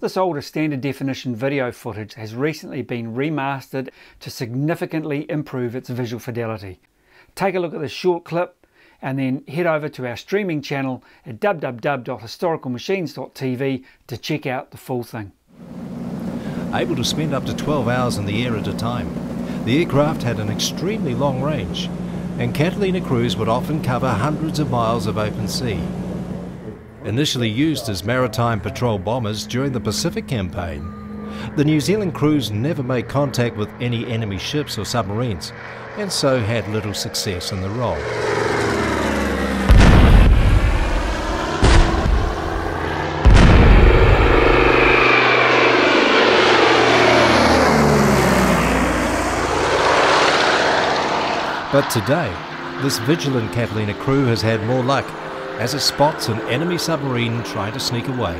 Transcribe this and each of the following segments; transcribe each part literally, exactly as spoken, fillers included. This older standard definition video footage has recently been remastered to significantly improve its visual fidelity. Take a look at this short clip and then head over to our streaming channel at w w w dot historical machines dot t v to check out the full thing. Able to spend up to twelve hours in the air at a time, the aircraft had an extremely long range, and Catalina Cruz would often cover hundreds of miles of open sea. Initially used as maritime patrol bombers during the Pacific campaign, the New Zealand crews never made contact with any enemy ships or submarines, and so had little success in the role. But today, this vigilant Catalina crew has had more luck as it spots an enemy submarine trying to sneak away.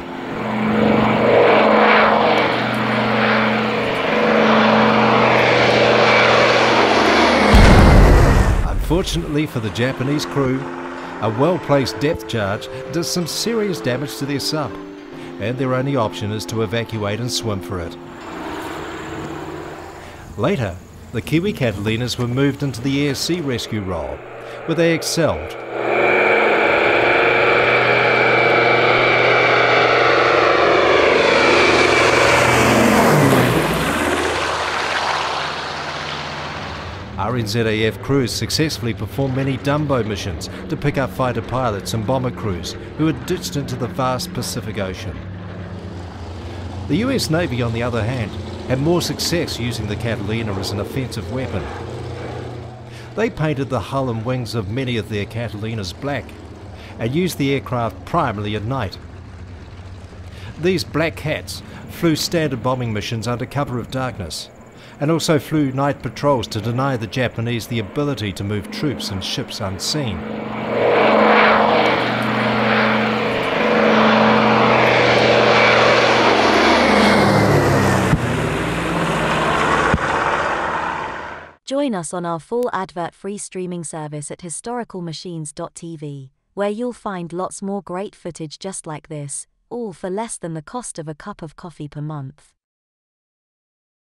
Unfortunately for the Japanese crew, a well-placed depth charge does some serious damage to their sub, and their only option is to evacuate and swim for it. Later, the Kiwi Catalinas were moved into the air-sea rescue role, where they excelled. R N Z A F crews successfully performed many Dumbo missions to pick up fighter pilots and bomber crews who had ditched into the vast Pacific Ocean. The U S Navy, on the other hand, had more success using the Catalina as an offensive weapon. They painted the hull and wings of many of their Catalinas black and used the aircraft primarily at night. These Black Cats flew standard bombing missions under cover of darkness and also flew night patrols to deny the Japanese the ability to move troops and ships unseen. Join us on our full advert-free streaming service at historical machines dot t v, where you'll find lots more great footage just like this, all for less than the cost of a cup of coffee per month.